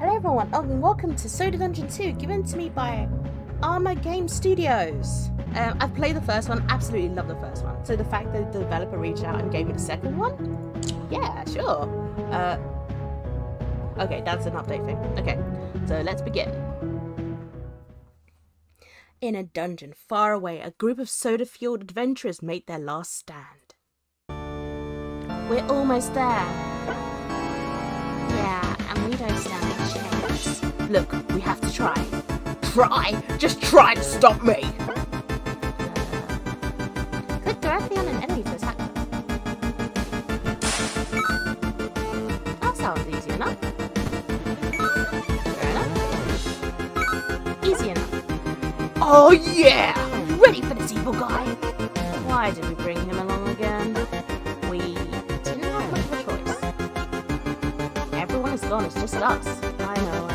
Hello everyone, welcome to Soda Dungeon 2, given to me by Armor Games Studios. I've played the first one, absolutely love the first one. So the fact that the developer reached out and gave me the second one? Yeah, sure. Okay, that's an update thing. Okay, so let's begin. In a dungeon far away, a group of soda-fueled adventurers make their last stand. We're almost there. We don't stand a chance. Look, we have to try. Try! Just try to stop me! Click directly on an enemy to attack them. That sounds easy enough. Fair enough. Easy enough. Oh yeah! I'm ready for this evil guy! Why did we bring him along again? It's just us. I know.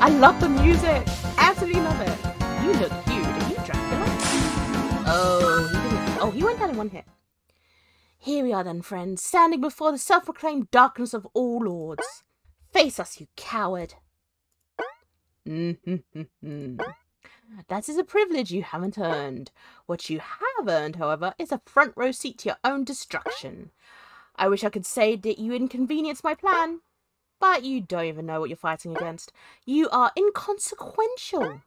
I love the music. Absolutely love it. You look huge. Are you Dracula? Oh, he didn't. Oh, he went down in one hit. Here we are then, friends, standing before the self-proclaimed darkness of all lords. Face us, you coward. That is a privilege you haven't earned. What you have earned, however, is a front row seat to your own destruction. I wish I could say that you inconvenienced my plan, but you don't even know what you're fighting against. You are inconsequential.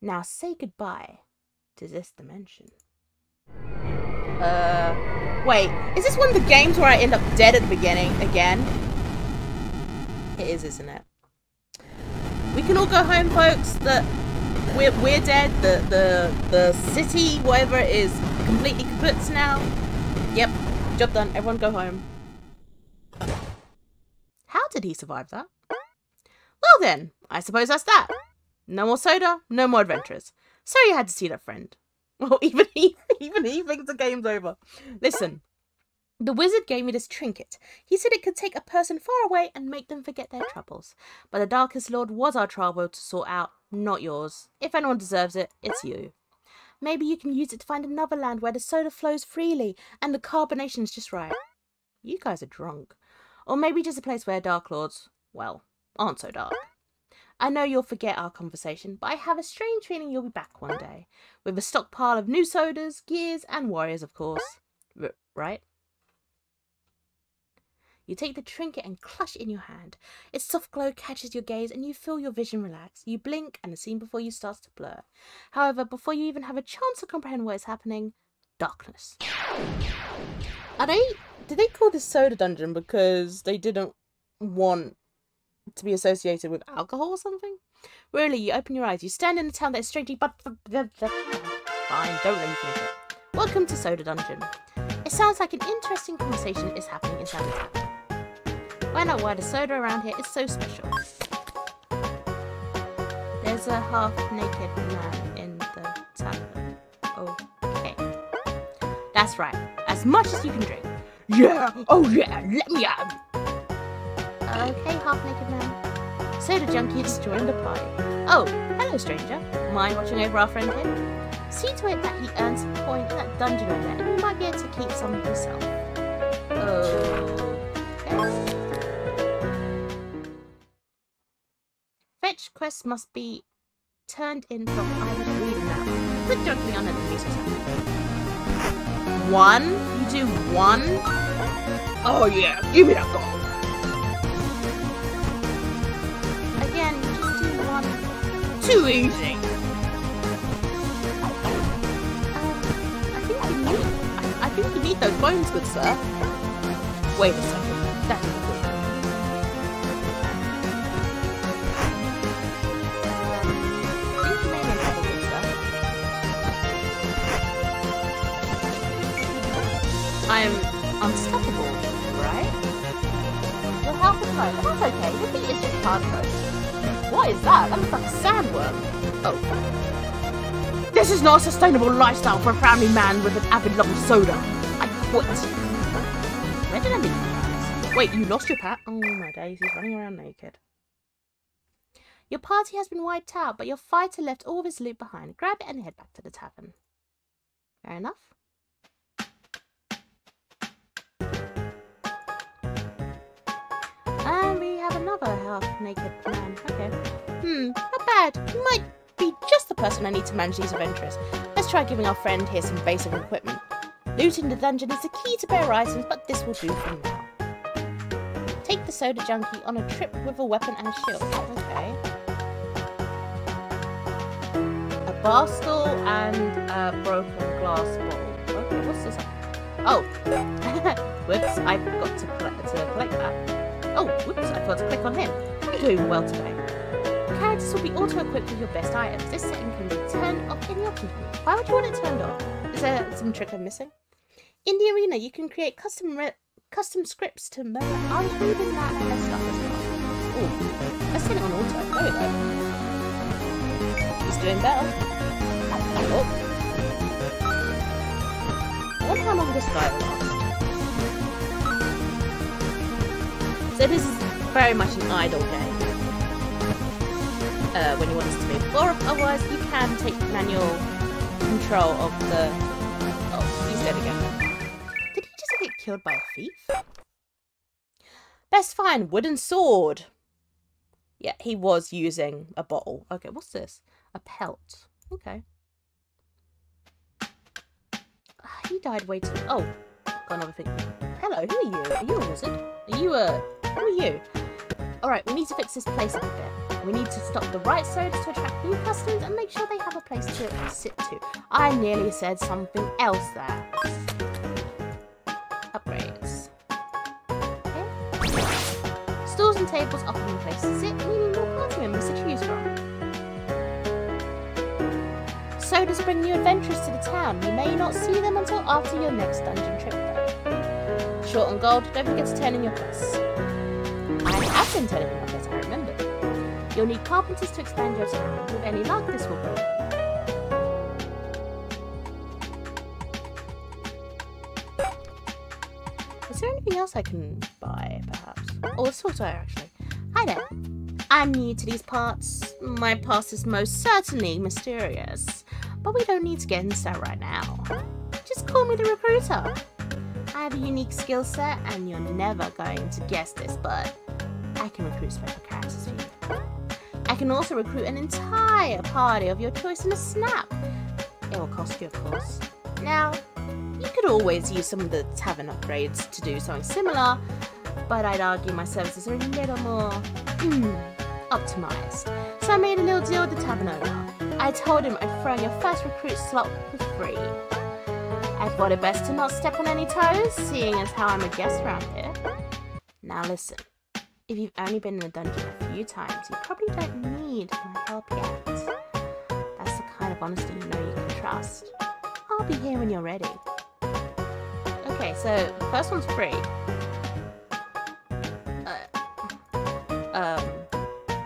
Now say goodbye to this dimension. Wait, is this one of the games where I end up dead at the beginning again? It is, isn't it? We can all go home, folks. We're dead. The city, whatever it is, completely kaputz now. Yep, job done. Everyone go home. How did he survive that? Well then, I suppose that's that. No more soda, no more adventurers. Sorry you had to see that, friend. Well, even he thinks the game's over. Listen, the wizard gave me this trinket. He said it could take a person far away and make them forget their troubles. But the Darkest Lord was our trouble to sort out. Not yours. If anyone deserves it, it's you. Maybe you can use it to find another land where the soda flows freely and the carbonation's just right. You guys are drunk. Or maybe just a place where Dark Lords, well, aren't so dark. I know you'll forget our conversation, but I have a strange feeling you'll be back one day. With a stockpile of new sodas, gears and warriors, of course. Right? You take the trinket and clutch it in your hand. Its soft glow catches your gaze and you feel your vision relax. You blink and the scene before you starts to blur. However, before you even have a chance to comprehend what is happening, darkness. Did they call this Soda Dungeon because they didn't want to be associated with alcohol or something? Really, you open your eyes. You stand in a town that is strangely... Fine, don't let me finish it. Welcome to Soda Dungeon. It sounds like an interesting conversation is happening in Soda Town. Why not? Why the soda around here is so special. There's a half-naked man in the tavern. Okay. That's right. As much as you can drink. Yeah! Oh yeah! Let me out! Okay, half-naked man. Soda junkies join the party. Oh, hello stranger. Mind watching over our friend here? See to it that he earns a point in that dungeon over there, and you might be able to keep some yourself. Fetch quests must be turned in from either reading now. Click directly on enemy to attack. One? You do one? Oh yeah, give me that gold! Again, you just do one. Too easy! I think you need those bones, good sir. Wait a second. That's good. I'm unstoppable, right? You're half a clone. That's okay. The beat is just hard mode. What is that? That looks like a sandworm. Oh. This is not a sustainable lifestyle for a family man with an avid love of soda. I quit. Where did I leave you guys? Wait, you lost your pet? Oh my days, he's running around naked. Your party has been wiped out, but your fighter left all of his loot behind. Grab it and head back to the tavern. Fair enough. another half-naked man. Okay. Not bad. You might be just the person I need to manage these adventures. Let's try giving our friend here some basic equipment. Looting the dungeon is the key to better items, but this will do for now. Take the soda junkie on a trip with a weapon and shield. Okay. A bar stool and a broken glass bottle. Okay, what's this? Oh. Whoops, I forgot to collect that. Oh, whoops, I forgot to click on him. I'm doing well today. Characters will be auto-equipped with your best items. This setting can be turned off in your keyboard. Why would you want it turned off? Is there some trick I'm missing? In the arena, you can create custom scripts to murder. I was reading that messed up as well. Oh, let's turn it on auto. There we go. It's doing better. Oh. I wonder how long this guy will last. So this is very much an idle game. When you want us to move, or otherwise you can take manual control of the... Oh, he's dead again. Did he just get killed by a thief? Best find, wooden sword. Yeah, he was using a bottle. Okay, what's this? A pelt. Okay. He died way too... Oh, got another thing. Hello, who are you? Are you a wizard? Are you a... Who are you? Alright, we need to fix this place up a bit. We need to stop the right sodas to attract new customers and make sure they have a place to sit to. I nearly said something else there. Upgrades. Okay. Stools and tables offer new places to sit, meaning more party members to choose from. Sodas bring new adventurers to the town. You may not see them until after your next dungeon trip though. Short on gold, don't forget to turn in your quests. I have been turning in my quests, I remember. You'll need carpenters to expand your town. With any luck, this will grow. Is there anything else I can buy, perhaps? Oh, let's talk to her, actually. Hi there. I'm new to these parts. My past is most certainly mysterious. But we don't need to get into that right now. Just call me the recruiter. I have a unique skill set, and you're never going to guess this, but I can recruit special characters for you. I can also recruit an entire party of your choice in a snap. It will cost you, of course. Now, you could always use some of the tavern upgrades to do something similar, but I'd argue my services are a little more optimized. So I made a little deal with the tavern owner. I told him I'd throw in your first recruit slot for free. I thought it best to not step on any toes, seeing as how I'm a guest around here. Now listen. If you've only been in a dungeon a few times, you probably don't need my help yet. That's the kind of honesty you know you can trust. I'll be here when you're ready. Okay, so the first one's free.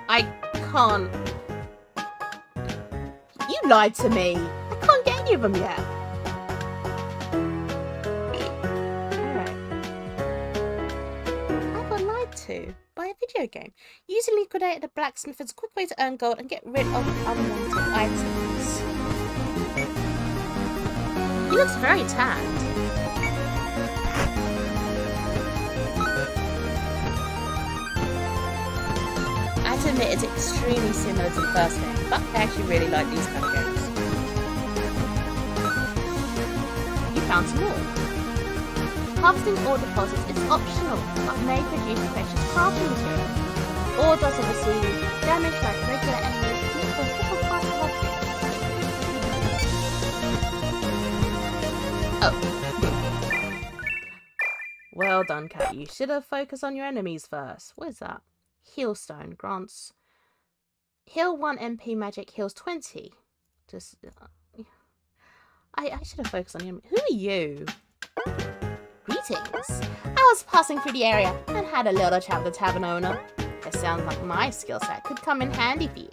I can't... You lied to me! I can't get any of them yet! Alright. I got lied to. By a video game. Using liquidator the blacksmith is a quick way to earn gold and get rid of unwanted items. He looks very tanned. I have to admit it's extremely similar to the first game, but I actually really like these kind of games. You found some more. Harvesting ore deposits is optional, but may produce precious crafting material. Ore doesn't receive damage like regular enemies, which will pick up part of objects. Oh. Well done, Cat. You should have focused on your enemies first. What is that? Healstone grants heal 1 MP magic, heals 20. Just I should have focused on your enemies. Who are you? Greetings. I was passing through the area and had a little chat with the tavern owner. It sounds like my skill set could come in handy for you.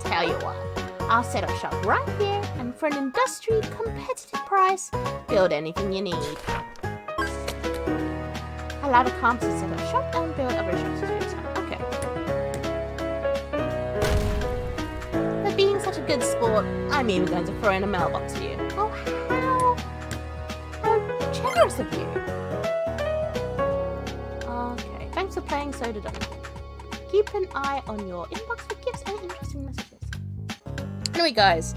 Tell you what, I'll set up shop right here and for an industry competitive price, build anything you need. Allow the comps to set up shop and build other shops to do so. Okay. But being such a good sport, I'm even going to throw in a mailbox for you. Oh, of you. Okay, thanks for playing Soda Dungeon. Keep an eye on your inbox for gifts and interesting messages. Anyway guys,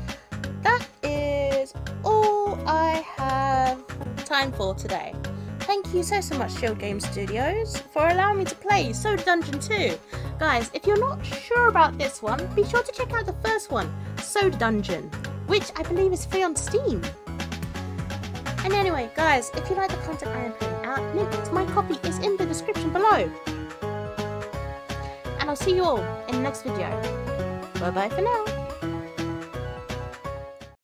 that is all I have time for today. Thank you so much, Armor Games Studios, for allowing me to play Soda Dungeon 2. Guys, if you're not sure about this one, be sure to check out the first one, Soda Dungeon, which I believe is free on Steam. And anyway, guys, if you like the content I am putting out, link to my copy is in the description below. And I'll see you all in the next video. Bye bye for now.